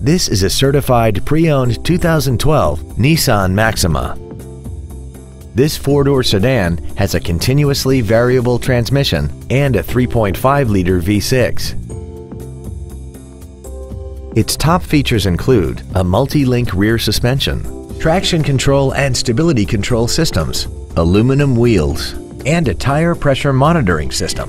This is a certified pre-owned 2012 Nissan Maxima. This four-door sedan has a continuously variable transmission and a 3.5-liter V6. Its top features include a multi-link rear suspension, traction control and stability control systems, aluminum wheels, and a tire pressure monitoring system.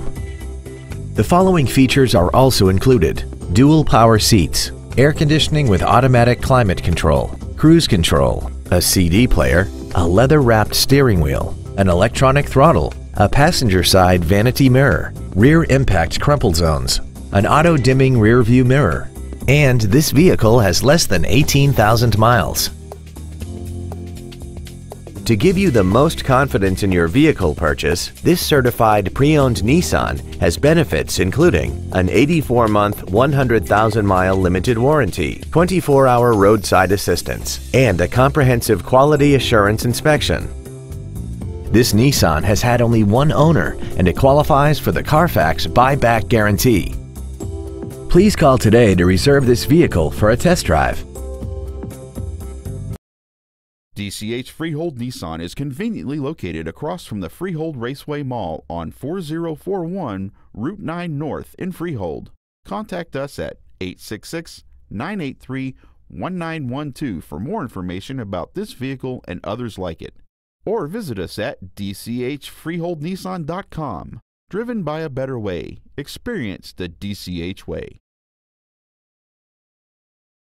The following features are also included: dual power seats, air conditioning with automatic climate control, cruise control, a CD player, a leather-wrapped steering wheel, an electronic throttle, a passenger side vanity mirror, rear impact crumple zones, an auto-dimming rearview mirror, and this vehicle has less than 18,000 miles. To give you the most confidence in your vehicle purchase, this certified pre-owned Nissan has benefits including an 84-month, 100,000-mile limited warranty, 24-hour roadside assistance, and a comprehensive quality assurance inspection. This Nissan has had only one owner and it qualifies for the Carfax buyback guarantee. Please call today to reserve this vehicle for a test drive. DCH Freehold Nissan is conveniently located across from the Freehold Raceway Mall on 4041 Route 9 North in Freehold. Contact us at 866-983-1912 for more information about this vehicle and others like it. Or visit us at dchfreeholdnissan.com. Driven by a better way, experience the DCH way.